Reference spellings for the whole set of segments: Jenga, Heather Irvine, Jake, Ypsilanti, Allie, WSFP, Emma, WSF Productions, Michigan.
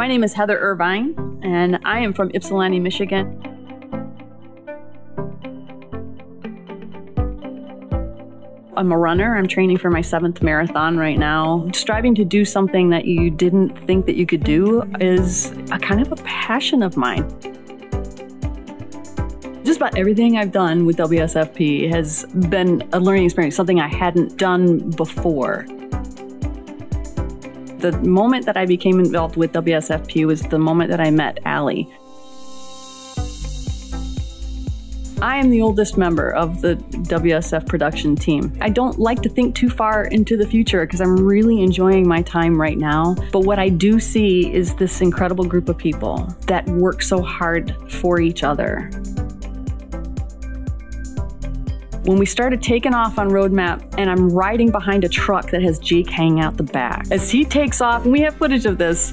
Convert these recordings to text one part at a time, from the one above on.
My name is Heather Irvine, and I am from Ypsilanti, Michigan. I'm a runner. I'm training for my 7th marathon right now. Striving to do something that you didn't think that you could do is a kind of a passion of mine. Just about everything I've done with WSFP has been a learning experience, something I hadn't done before. The moment that I became involved with WSFP was the moment that I met Allie. I am the oldest member of the WSF production team. I don't like to think too far into the future because I'm really enjoying my time right now. But what I do see is this incredible group of people that work so hard for each other. When we started taking off on Roadmap, and I'm riding behind a truck that has Jake hanging out the back. As he takes off, and we have footage of this,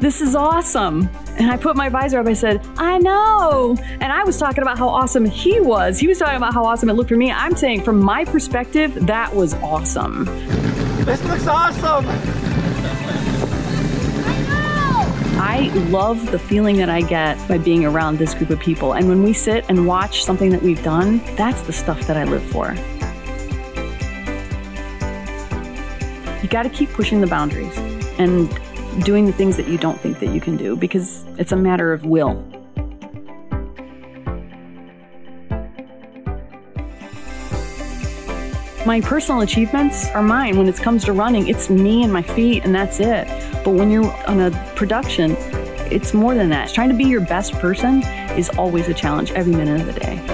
this is awesome. And I put my visor up, I said, I know. And I was talking about how awesome he was. He was talking about how awesome it looked for me. I'm saying from my perspective, that was awesome. This looks awesome. I love the feeling that I get by being around this group of people. And when we sit and watch something that we've done, that's the stuff that I live for. You gotta keep pushing the boundaries and doing the things that you don't think that you can do, because it's a matter of will. My personal achievements are mine. When it comes to running, it's me and my feet and that's it. But when you're on a production, it's more than that. Trying to be your best person is always a challenge every minute of the day.